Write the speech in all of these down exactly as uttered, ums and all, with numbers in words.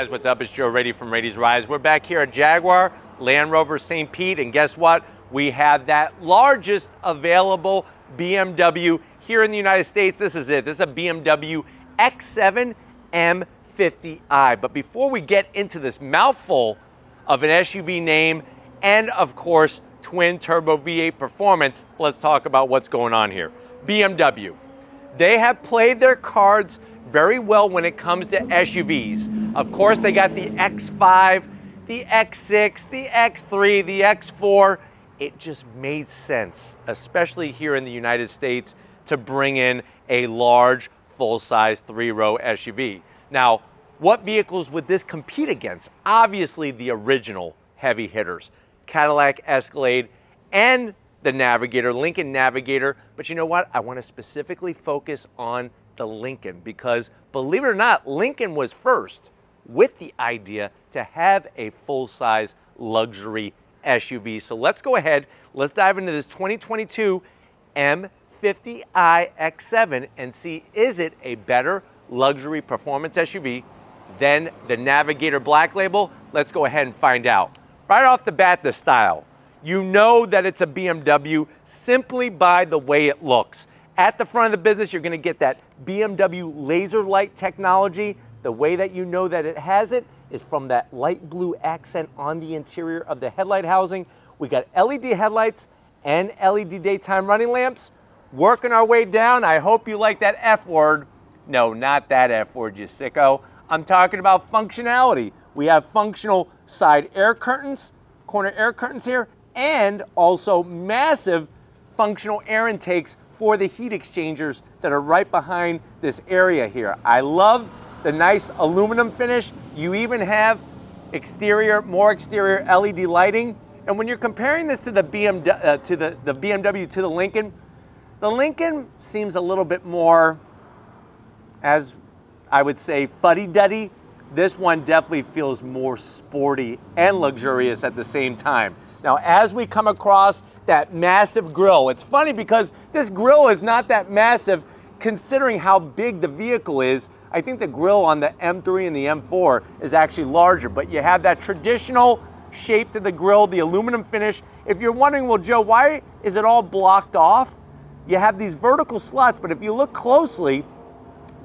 guys, what's up? It's Joe Raiti from Raiti's Rides. We're back here at Jaguar Land Rover Saint Pete, and guess what? We have that largest available B M W here in the United States. This is it. This is a B M W X seven M fifty i. But before we get into this mouthful of an S U V name and, of course, twin turbo V eight performance, let's talk about what's going on here. B M W. They have played their cards very well when it comes to S U Vs. Of course, they got the X five, the X six, the X three, the X four. It just made sense, especially here in the United States, to bring in a large, full-size three-row S U V. Now, what vehicles would this compete against? Obviously, the original heavy hitters, Cadillac Escalade and the Navigator, Lincoln Navigator. But you know what? I want to specifically focus on the Lincoln because, believe it or not, Lincoln was first with the idea to have a full-size luxury S U V. So let's go ahead, let's dive into this twenty twenty-two M fifty i X seven and see, is it a better luxury performance S U V than the Navigator Black Label? Let's go ahead and find out. Right off the bat, the style. You know that it's a B M W simply by the way it looks. At the front of the business, you're going to get that B M W laser light technology. The way that you know that it has it is from that light blue accent on the interior of the headlight housing. We got L E D headlights and L E D daytime running lamps. Working our way down, I hope you like that F word. No, not that F word, you sicko. I'm talking about functionality. We have functional side air curtains, corner air curtains here, and also massive functional air intakes for the heat exchangers that are right behind this area here. I love the nice aluminum finish. You even have exterior, more exterior L E D lighting. And when you're comparing this to the B M W, uh, to the, the B M W to the Lincoln, the Lincoln seems a little bit more, as I would say, fuddy-duddy. This one definitely feels more sporty and luxurious at the same time. Now, as we come across that massive grille, it's funny because this grille is not that massive considering how big the vehicle is. I think the grille on the M three and the M four is actually larger, but you have that traditional shape to the grille, the aluminum finish. If you're wondering, well, Joe, why is it all blocked off? You have these vertical slots, but if you look closely,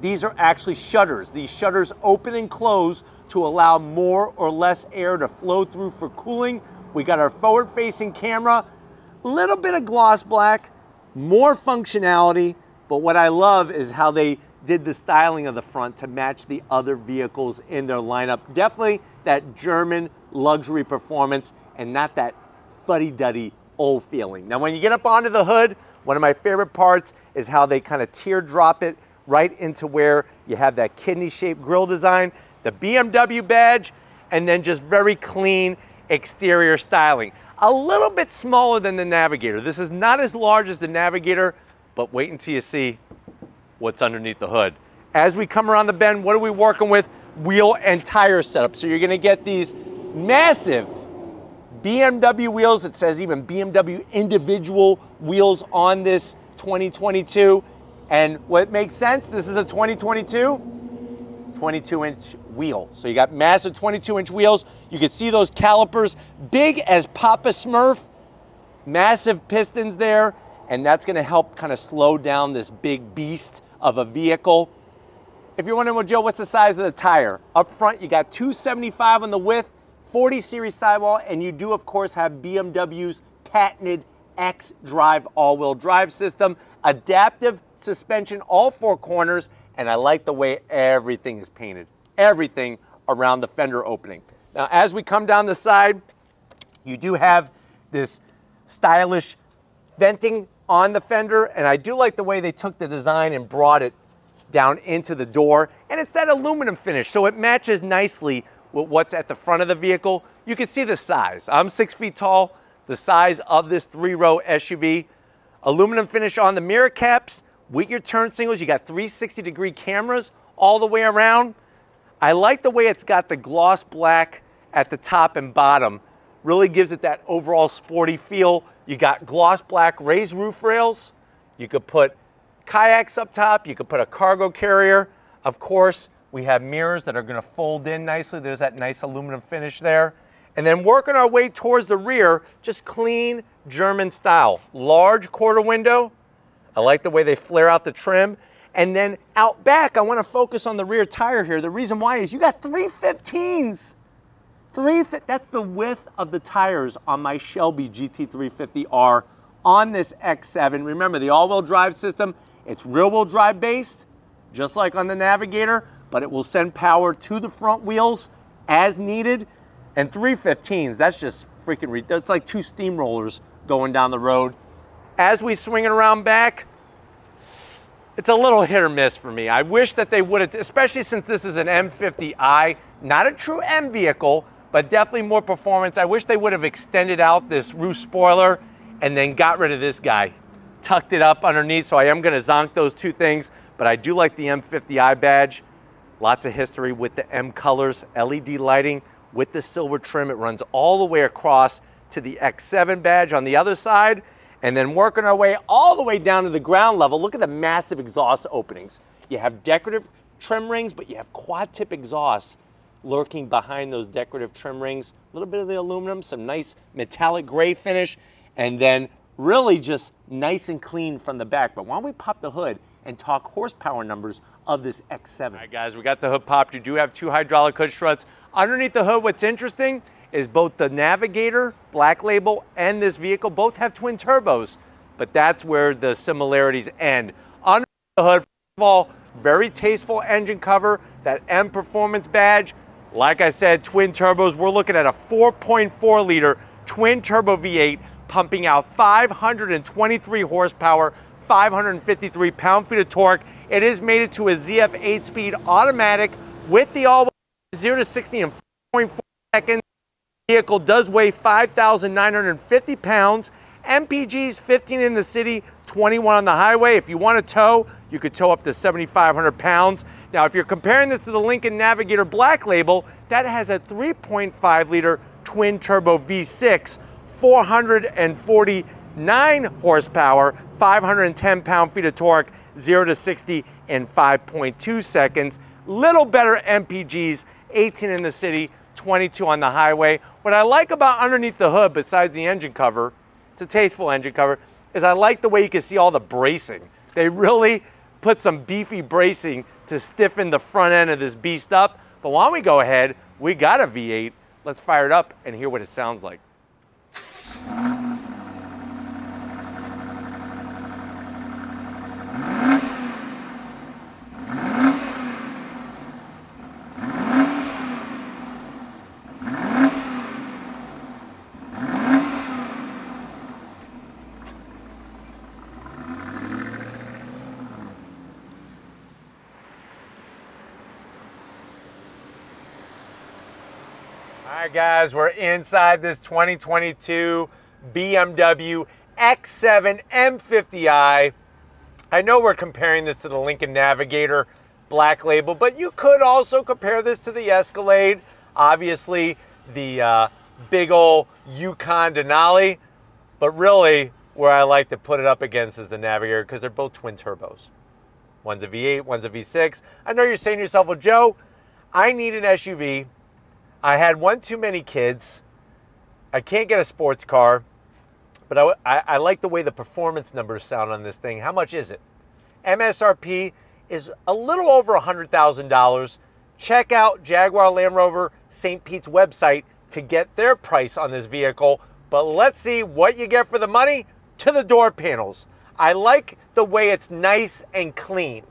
these are actually shutters. These shutters open and close to allow more or less air to flow through for cooling. We got our forward-facing camera, a little bit of gloss black, more functionality, but what I love is how they did the styling of the front to match the other vehicles in their lineup. Definitely that German luxury performance and not that fuddy-duddy old feeling. Now, when you get up onto the hood, one of my favorite parts is how they kind of teardrop it right into where you have that kidney-shaped grille design, the B M W badge, and then just very clean exterior styling. A little bit smaller than the Navigator. This is not as large as the Navigator, but wait until you see what's underneath the hood. As we come around the bend, what are we working with? Wheel and tire setup. So you're gonna get these massive B M W wheels. It says even B M W individual wheels on this twenty twenty-two. And what makes sense, this is a twenty twenty-two, twenty-two inch wheel. So you got massive twenty-two inch wheels. You can see those calipers, big as Papa Smurf, massive pistons there. And that's gonna help kind of slow down this big beast of a vehicle. If you're wondering, well, Joe, what's the size of the tire? Up front, you got two seventy-five on the width, forty series sidewall, and you do, of course, have B M W's patented X-Drive all-wheel drive system, adaptive suspension, all four corners, and I like the way everything is painted. Everything around the fender opening. Now, as we come down the side, you do have this stylish venting on the fender, and I do like the way they took the design and brought it down into the door, and it's that aluminum finish, so it matches nicely with what's at the front of the vehicle. You can see the size. I'm six feet tall. The size of this three-row S U V. Aluminum finish on the mirror caps. With your turn signals, you got three sixty degree cameras all the way around. I like the way it's got the gloss black at the top and bottom. Really gives it that overall sporty feel. You got gloss black raised roof rails. You could put kayaks up top. You could put a cargo carrier. Of course, We have mirrors that are going to fold in nicely. There's that nice aluminum finish there. And then working our way towards the rear, just clean German style. Large quarter window. I like the way they flare out the trim. And then out back, I want to focus on the rear tire here. The reason why is you got three fifteens. Three, that's the width of the tires on my Shelby G T three fifty R on this X seven. Remember, the all-wheel drive system, it's rear-wheel drive based, just like on the Navigator, but it will send power to the front wheels as needed. And three fifteens, that's just freaking ridiculous. It's like two steamrollers going down the road. As we swing it around back, it's a little hit or miss for me. I wish that they would have, especially since this is an M fifty i, not a true M vehicle, but definitely more performance. I wish they would have extended out this roof spoiler and then got rid of this guy, tucked it up underneath. So I am gonna zonk those two things, but I do like the M fifty i badge. Lots of history with the M colors, L E D lighting with the silver trim. It runs all the way across to the X seven badge on the other side. And then working our way all the way down to the ground level, look at the massive exhaust openings. You have decorative trim rings, but you have quad tip exhaust lurking behind those decorative trim rings. A little bit of the aluminum, some nice metallic gray finish, and then really just nice and clean from the back. But why don't we pop the hood and talk horsepower numbers of this X seven. All right, guys, we got the hood popped. You do have two hydraulic hood struts. Underneath the hood, what's interesting is both the Navigator Black Label and this vehicle both have twin turbos, but that's where the similarities end. Under the hood, first of all, very tasteful engine cover, that M Performance badge. Like I said, twin turbos. We're looking at a four point four liter twin turbo V eight pumping out five hundred twenty-three horsepower, five hundred fifty-three pound-feet of torque. It is mated to a Z F eight-speed automatic with the all-wheel zero to sixty in four point four seconds. Vehicle does weigh five thousand nine hundred fifty pounds. M P Gs fifteen in the city, twenty-one on the highway. If you want to tow, you could tow up to seventy-five hundred pounds. Now, if you're comparing this to the Lincoln Navigator Black Label, that has a three point five liter twin turbo V six, four hundred forty-nine horsepower, five hundred ten pound-feet of torque, zero to sixty in five point two seconds. Little better M P Gs, eighteen in the city, twenty-two on the highway. What I like about underneath the hood, besides the engine cover, it's a tasteful engine cover, is I like the way you can see all the bracing. They really put some beefy bracing to stiffen the front end of this beast up. But why don't we go ahead, we got a V eight, let's fire it up and hear what it sounds like. All right, guys, we're inside this twenty twenty-two B M W X seven M fifty i. I know we're comparing this to the Lincoln Navigator Black Label, but you could also compare this to the Escalade. Obviously, the uh, big old Yukon Denali, but really where I like to put it up against is the Navigator because they're both twin turbos. One's a V eight, one's a V six. I know you're saying to yourself, well, Joe, I need an S U V. I had one too many kids. I can't get a sports car, but I, I, I like the way the performance numbers sound on this thing. How much is it? M S R P is a little over one hundred thousand dollars. Check out Jaguar Land Rover Saint Pete's website to get their price on this vehicle, but let's see what you get for the money to the door panels. I like the way it's nice and clean.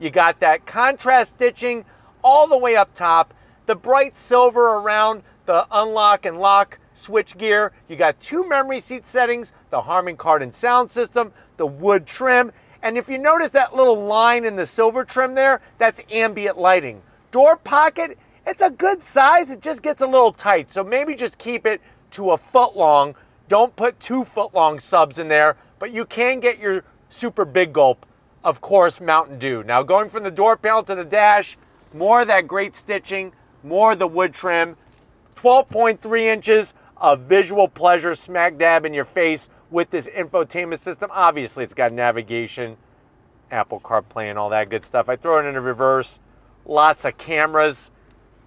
You got that contrast stitching all the way up top, the bright silver around the unlock and lock switch gear. You got two memory seat settings, the Harman Kardon sound system, the wood trim. And if you notice that little line in the silver trim there, that's ambient lighting. Door pocket, it's a good size. It just gets a little tight. So maybe just keep it to a foot long. Don't put two foot long subs in there, but you can get your super big gulp, of course, Mountain Dew. Now going from the door panel to the dash, more of that great stitching, more of the wood trim, twelve point three inches of visual pleasure smack dab in your face with this infotainment system. Obviously, it's got navigation, Apple CarPlay, and all that good stuff. I throw it into reverse, lots of cameras,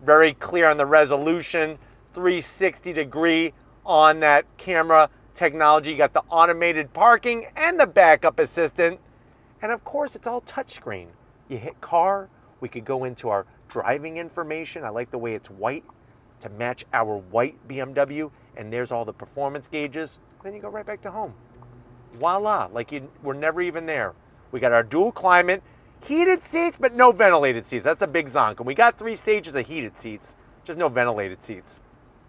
very clear on the resolution, three sixty degree on that camera technology. You got the automated parking and the backup assistant. And of course, it's all touchscreen. You hit car, we could go into our driving information. I like the way it's white to match our white B M W. And there's all the performance gauges. Then you go right back to home. Voila, like you were never even there. We got our dual climate, heated seats, but no ventilated seats. That's a big zonk. And we got three stages of heated seats, just no ventilated seats.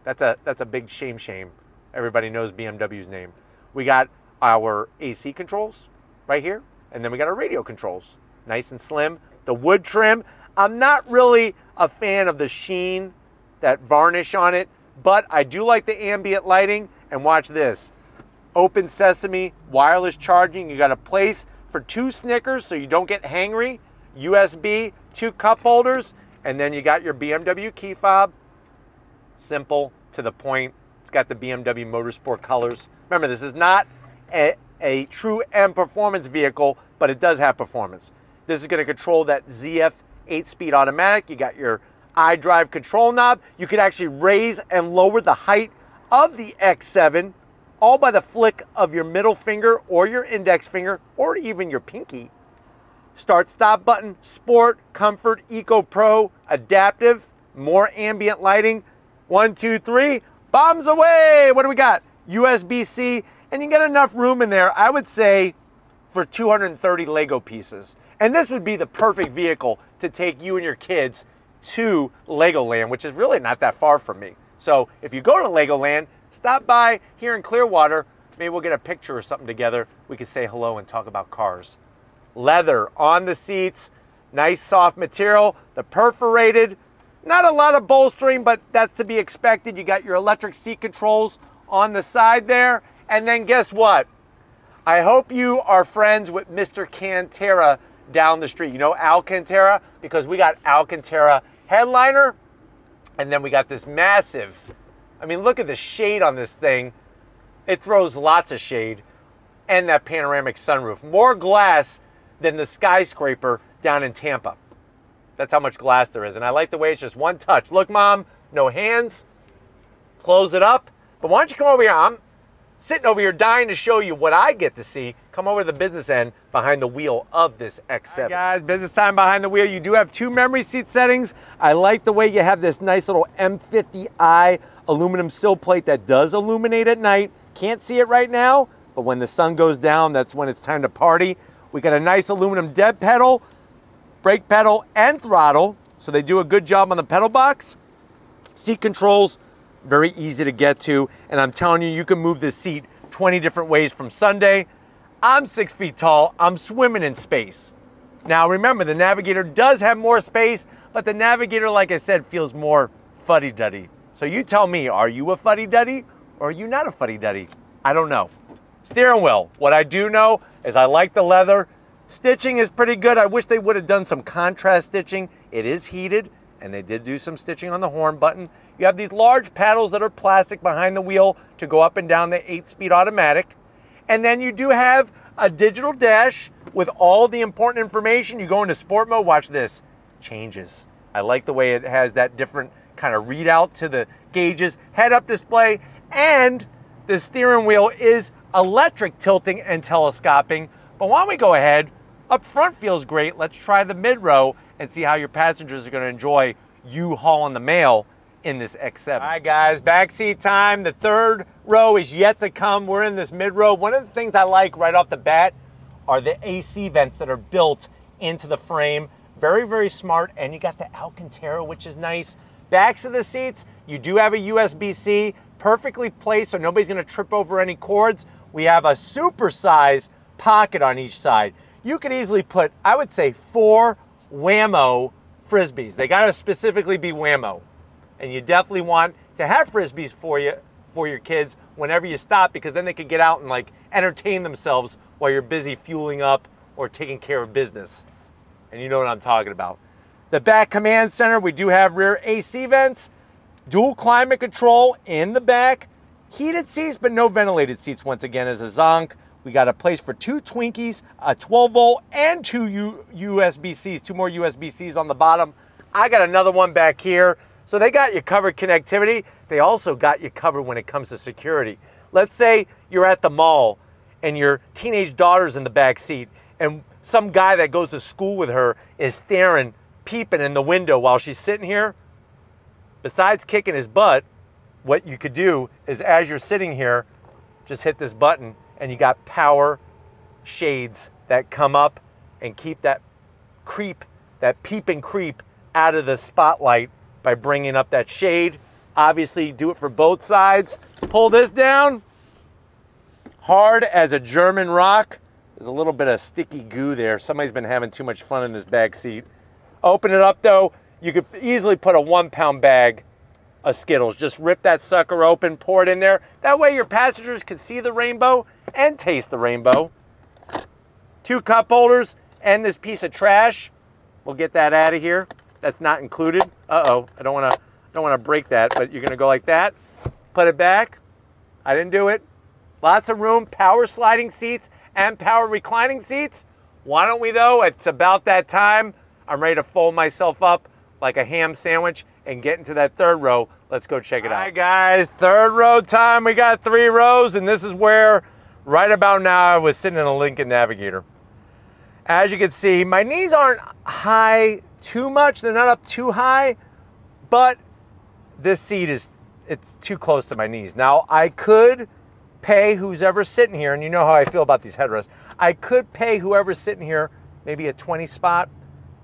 That's a, that's a big shame, shame. Everybody knows B M W's name. We got our A C controls right here, and then we got our radio controls. Nice and slim. The wood trim. I'm not really a fan of the sheen, that varnish on it, but I do like the ambient lighting. And watch this. Open sesame, wireless charging. You got a place for two Snickers so you don't get hangry. U S B, two cup holders, and then you got your B M W key fob. Simple, to the point. It's got the B M W Motorsport colors. Remember, this is not a, a true M Performance vehicle, but it does have performance. This is going to control that Z F eight-speed automatic. You got your iDrive control knob. You can actually raise and lower the height of the X seven, all by the flick of your middle finger or your index finger, or even your pinky. Start stop button, sport, comfort, eco pro, adaptive, more ambient lighting. One, two, three, bombs away. What do we got? U S B C, and you get enough room in there, I would say, for two hundred thirty Lego pieces. And this would be the perfect vehicle to take you and your kids to Legoland, which is really not that far from me. So if you go to Legoland, stop by here in Clearwater. Maybe we'll get a picture or something together. We can say hello and talk about cars. Leather on the seats, nice soft material, the perforated, not a lot of bolstering, but that's to be expected. You got your electric seat controls on the side there. And then guess what? I hope you are friends with Mister Cantera down the street. You know Alcantara? Because we got Alcantara headliner, and then we got this massive, I mean, look at the shade on this thing. It throws lots of shade, and that panoramic sunroof. More glass than the skyscraper down in Tampa. That's how much glass there is, and I like the way it's just one touch. Look, Mom, no hands. Close it up. But why don't you come over here? I'm sitting over here dying to show you what I get to see. Come over to the business end behind the wheel of this X seven. All right, guys, business time behind the wheel. You do have two memory seat settings. I like the way you have this nice little M fifty i aluminum sill plate that does illuminate at night. Can't see it right now, but when the sun goes down, that's when it's time to party. We got a nice aluminum dead pedal, brake pedal, and throttle, so they do a good job on the pedal box. Seat controls, very easy to get to, and I'm telling you, you can move this seat twenty different ways from Sunday. I'm six feet tall, I'm swimming in space. Now remember, the Navigator does have more space, but the Navigator, like I said, feels more fuddy-duddy. So you tell me, are you a fuddy-duddy or are you not a fuddy-duddy? I don't know. Steering wheel, what I do know is I like the leather. Stitching is pretty good. I wish they would have done some contrast stitching. It is heated, and they did do some stitching on the horn button. You have these large paddles that are plastic behind the wheel to go up and down the eight-speed automatic. And then you do have a digital dash with all the important information. You go into sport mode, watch this, changes. I like the way it has that different kind of readout to the gauges, head-up display, and the steering wheel is electric tilting and telescoping. But why don't we go ahead, up front feels great, let's try the mid-row and see how your passengers are gonna enjoy you hauling the mail in this X seven. All right, guys, backseat time. The third row is yet to come. We're in this mid-row. One of the things I like right off the bat are the A C vents that are built into the frame. Very, very smart, and you got the Alcantara, which is nice. Backs of the seats, you do have a U S B C, perfectly placed, so nobody's gonna trip over any cords. We have a supersized pocket on each side. You could easily put, I would say, four whammo Frisbees. They gotta specifically be whammo. And you definitely want to have Frisbees for you, for your kids whenever you stop, because then they can get out and like entertain themselves while you're busy fueling up or taking care of business. And you know what I'm talking about. The back command center, we do have rear A C vents, dual climate control in the back, heated seats, but no ventilated seats once again as a zonk. We got a place for two Twinkies, a twelve volt, and two U S B Cs, two more U S B Cs on the bottom. I got another one back here. So they got you covered connectivity. They also got you covered when it comes to security. Let's say you're at the mall and your teenage daughter's in the back seat and some guy that goes to school with her is staring, peeping in the window while she's sitting here. Besides kicking his butt, what you could do is as you're sitting here, just hit this button and you got power shades that come up and keep that creep, that peep and creep out of the spotlight by bringing up that shade. Obviously do it for both sides. Pull this down, hard as a German rock. There's a little bit of sticky goo there. Somebody's been having too much fun in this back seat. Open it up though. You could easily put a one pound bag of Skittles. Just rip that sucker open, pour it in there. That way your passengers can see the rainbow and taste the rainbow. Two cup holders and this piece of trash. We'll get that out of here. That's not included. Uh-oh, I don't wanna, I don't wanna break that, but you're gonna go like that. Put it back. I didn't do it. Lots of room, power sliding seats and power reclining seats. Why don't we though? It's about that time. I'm ready to fold myself up like a ham sandwich and get into that third row. Let's go check it out. All right, guys, third row time. We got three rows, and this is where right about now I was sitting in a Lincoln Navigator. As you can see, my knees aren't high too much. They're not up too high, but this seat is, it's too close to my knees. Now, I could pay who's ever sitting here, and you know how I feel about these headrests. I could pay whoever's sitting here maybe a twenty spot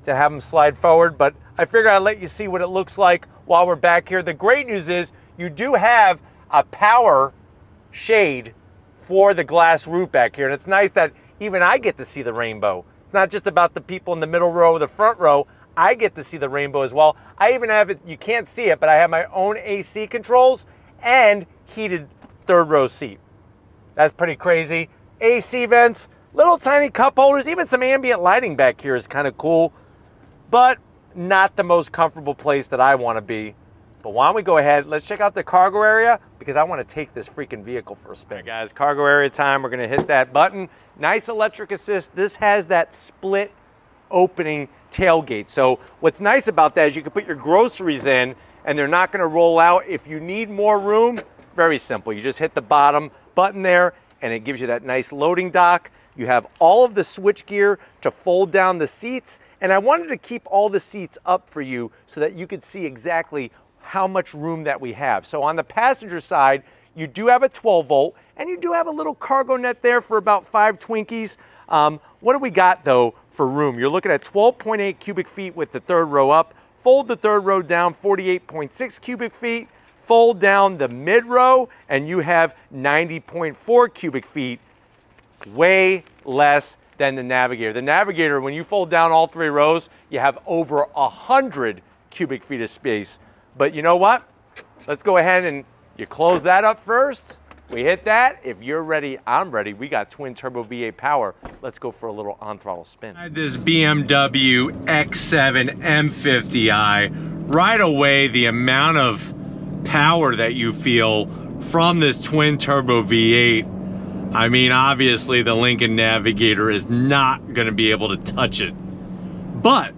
to have them slide forward, but I figure I'll let you see what it looks like while we're back here. The great news is you do have a power shade for the glass roof back here, and it's nice that even I get to see the rainbow. It's not just about the people in the middle row or the front row. I get to see the rainbow as well. I even have it, you can't see it, but I have my own A C controls and heated third row seat. That's pretty crazy. A C vents, little tiny cup holders, even some ambient lighting back here is kind of cool, but not the most comfortable place that I want to be. But why don't we go ahead, let's check out the cargo area because I want to take this freaking vehicle for a spin. All right, guys, cargo area time. We're going to hit that button. Nice electric assist. This has that split opening tailgate. So what's nice about that is you can put your groceries in and they're not going to roll out. If you need more room, very simple. You just hit the bottom button there and it gives you that nice loading dock. You have all of the switch gear to fold down the seats. And I wanted to keep all the seats up for you so that you could see exactly how much room that we have. So on the passenger side, you do have a twelve volt and you do have a little cargo net there for about five Twinkies. Um, what do we got though for room? You're looking at twelve point eight cubic feet with the third row up. Fold the third row down, forty-eight point six cubic feet. Fold down the mid row and you have ninety point four cubic feet, way less than the Navigator. The Navigator, when you fold down all three rows, you have over one hundred cubic feet of space. But you know what? Let's go ahead and you close that up first. We hit that. If you're ready, I'm ready. We got twin turbo V eight power. Let's go for a little on-throttle spin. This B M W X seven M fifty i, right away, the amount of power that you feel from this twin turbo V eight. I mean, obviously the Lincoln Navigator is not gonna be able to touch it. But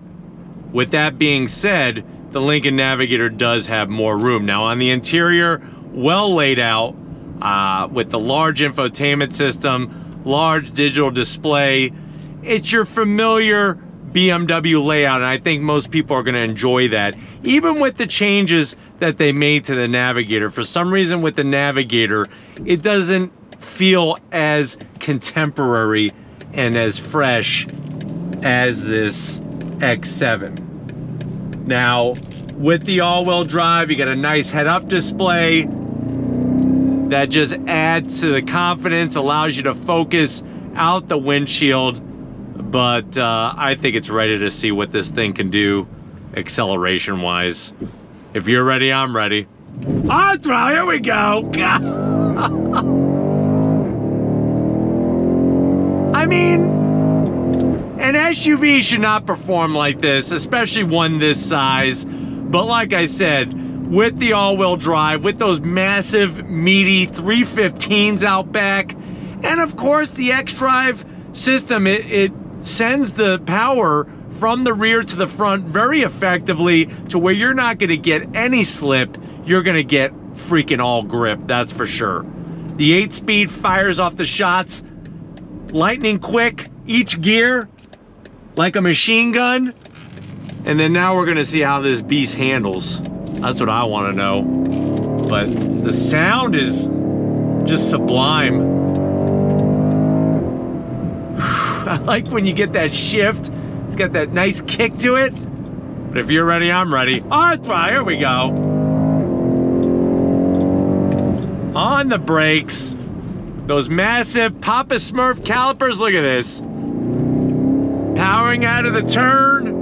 with that being said, the Lincoln Navigator does have more room. Now on the interior, well laid out uh, with the large infotainment system, large digital display. It's your familiar B M W layout, and I think most people are gonna enjoy that. Even with the changes that they made to the Navigator, for some reason with the Navigator, it doesn't feel as contemporary and as fresh as this X seven. Now, with the all-wheel drive, you got a nice head-up display that just adds to the confidence, allows you to focus out the windshield, but uh, I think it's ready to see what this thing can do acceleration-wise. If you're ready, I'm ready. On throttle, here we go! I mean, an S U V should not perform like this, especially one this size. But like I said, with the all-wheel drive, with those massive, meaty three fifteens out back, and of course the X-Drive system, it, it sends the power from the rear to the front very effectively, to where you're not gonna get any slip, you're gonna get freaking all grip, that's for sure. The eight-speed fires off the shots lightning quick, each gear, like a machine gun. And then now we're gonna see how this beast handles. That's what I wanna know. But the sound is just sublime. I like when you get that shift. It's got that nice kick to it. But if you're ready, I'm ready. Oh, well, here we go. On the brakes. Those massive Papa Smurf calipers, look at this. Powering out of the turn.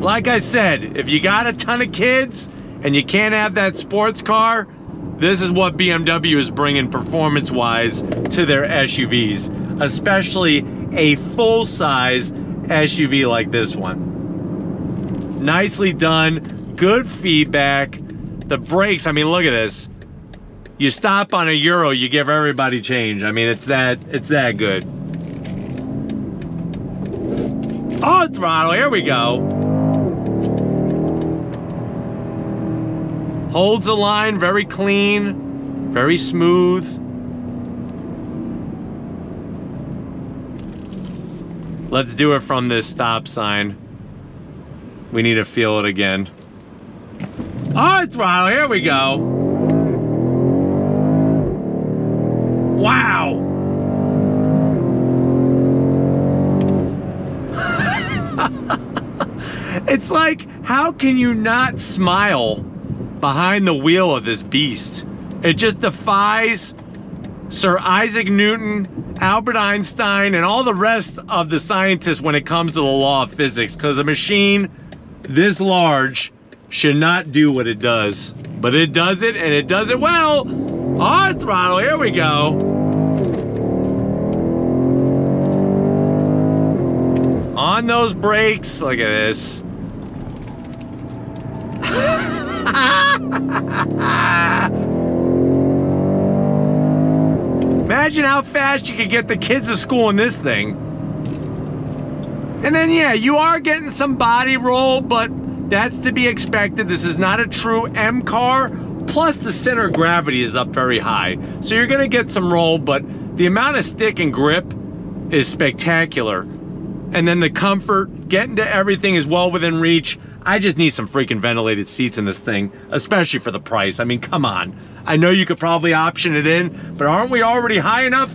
Like I said, if you got a ton of kids and you can't have that sports car, this is what B M W is bringing performance-wise to their S U Vs, especially a full-size S U V like this one. Nicely done, good feedback. The brakes, I mean, look at this. You stop on a Euro, you give everybody change. I mean, it's that, it's that good. On throttle, here we go. Holds the line, very clean, very smooth. Let's do it from this stop sign. We need to feel it again. On throttle, here we go. Wow. It's like, how can you not smile behind the wheel of this beast? It just defies Sir Isaac Newton, Albert Einstein, and all the rest of the scientists when it comes to the law of physics, because a machine this large should not do what it does. But it does it, and it does it well. On throttle, here we go. On those brakes, look at this. Imagine how fast you could get the kids to school in this thing. And then yeah, you are getting some body roll, but that's to be expected. This is not a true M car. Plus the center of gravity is up very high. So you're gonna get some roll, but the amount of stick and grip is spectacular. And then the comfort, getting to everything is well within reach. I just need some freaking ventilated seats in this thing, especially for the price. I mean, come on. I know you could probably option it in, but aren't we already high enough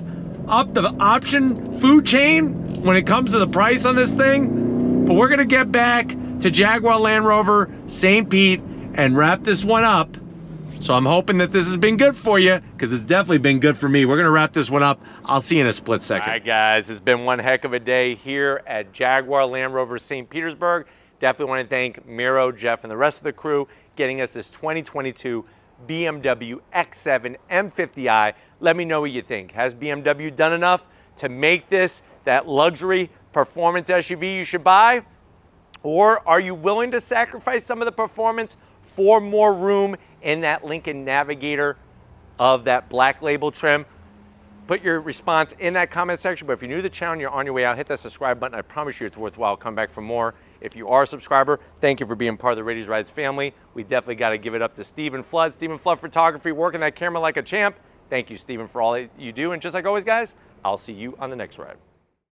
up the option food chain when it comes to the price on this thing? But we're gonna get back to Jaguar Land Rover Saint Pete and wrap this one up. So I'm hoping that this has been good for you, because it's definitely been good for me. We're gonna wrap this one up. I'll see you in a split second. All right, guys, it's been one heck of a day here at Jaguar Land Rover Saint Petersburg. Definitely want to thank Miro, Jeff, and the rest of the crew getting us this twenty twenty-two B M W X seven M fifty i. Let me know what you think. Has B M W done enough to make this that luxury performance S U V you should buy? Or are you willing to sacrifice some of the performance for more room in that Lincoln Navigator of that black label trim? Put your response in that comment section. But if you're new to the channel and you're on your way out, hit that subscribe button. I promise you it's worthwhile. Come back for more. If you are a subscriber, thank you for being part of the Raiti's Rides family. We definitely got to give it up to Stephen Flood, Stephen Flood Photography, working that camera like a champ. Thank you, Stephen, for all that you do. And just like always, guys, I'll see you on the next ride.